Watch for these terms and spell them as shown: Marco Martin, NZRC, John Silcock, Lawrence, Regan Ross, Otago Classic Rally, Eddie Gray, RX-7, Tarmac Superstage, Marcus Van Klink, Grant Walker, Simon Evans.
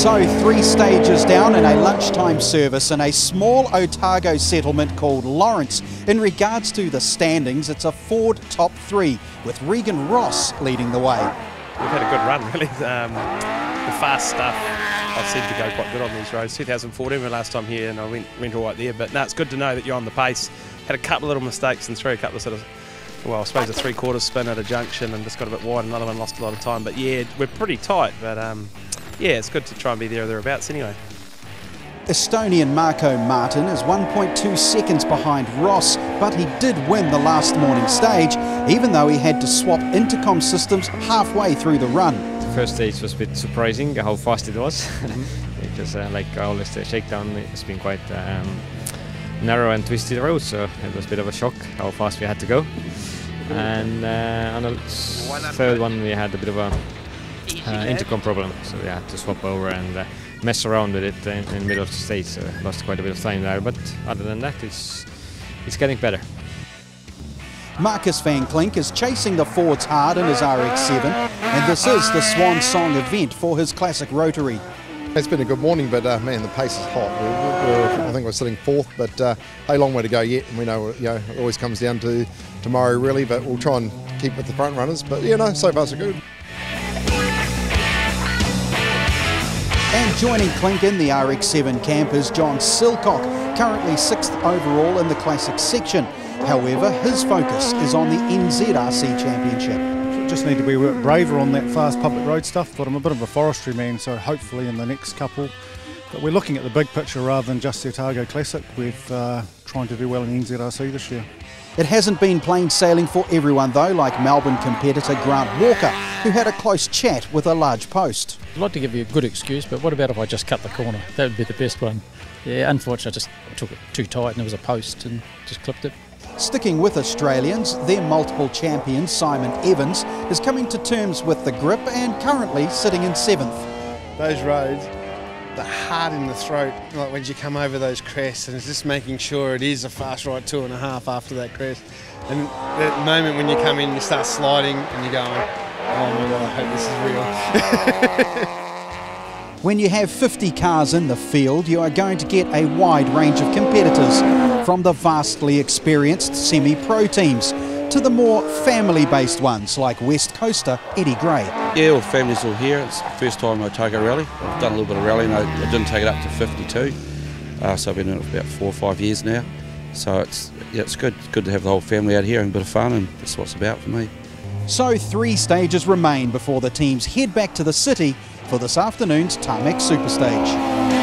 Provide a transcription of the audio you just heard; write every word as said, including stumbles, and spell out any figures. so three stages down in a lunchtime service in a small Otago settlement called Lawrence. In regards to the standings, it's a Ford top three with Regan Ross leading the way. We've had a good run, really. Um, the fast stuff, I've seemed to go quite good on these roads. two thousand fourteen, my last time here, and I went, went all right there. But no, it's good to know that you're on the pace. Had a couple of little mistakes and threw a couple of sort of, well, I suppose a three-quarter spin at a junction and just got a bit wide. Another one lost a lot of time. But yeah, we're pretty tight. But um, yeah, it's good to try and be there or thereabouts anyway. Estonian Marco Martin is one point two seconds behind Ross, but he did win the last morning stage, even though he had to swap intercom systems halfway through the run. The first stage was a bit surprising how fast it was, because uh, like always the shakedown has been quite um, narrow and twisted road, so it was a bit of a shock how fast we had to go. And uh, on the third one we had a bit of a Uh, intercom problem, so we had to swap over and uh, mess around with it in, in the middle of the stage, so lost quite a bit of time there, but other than that it's it's getting better. Marcus Van Klink is chasing the Fords hard in his R X seven, and this is the swan song event for his classic rotary. It's been a good morning, but uh, man, the pace is hot. We're, we're, I think we're sitting fourth, but uh, a long way to go yet, and we know, you know, it always comes down to tomorrow really, but we'll try and keep with the front runners, but you know, so far so good. And joining Klink in the R X seven camp is John Silcock, currently sixth overall in the classic section. However, his focus is on the N Z R C championship. Just need to be a bit braver on that fast public road stuff, but I'm a bit of a forestry man, so hopefully in the next couple. But we're looking at the big picture rather than just the Otago Classic. We're uh, trying to do well in N Z R C this year. It hasn't been plain sailing for everyone though, like Melbourne competitor Grant Walker, who had a close chat with a large post. I'd like to give you a good excuse, but what about if I just cut the corner? That would be the best one. Yeah, unfortunately I just took it too tight and there was a post and just clipped it. Sticking with Australians, their multiple champion Simon Evans is coming to terms with the grip and currently sitting in seventh. Those roads, they're hard in the throat, like when you come over those crests, and it's just making sure it is a fast ride two and a half after that crest. And at the moment when you come in, you start sliding and you're going, oh my God, I hope this is real. When you have fifty cars in the field, you are going to get a wide range of competitors, from the vastly experienced semi-pro teams to the more family-based ones like West Coaster Eddie Gray. Yeah, all the family's all here. It's the first time I take a rally. I've done a little bit of rallying. I, I didn't take it up to fifty-two, uh, so I've been doing it for about four or five years now. So it's, yeah, it's good, good to have the whole family out here and a bit of fun, and that's what it's about for me. So three stages remain before the teams head back to the city for this afternoon's Tarmac Superstage.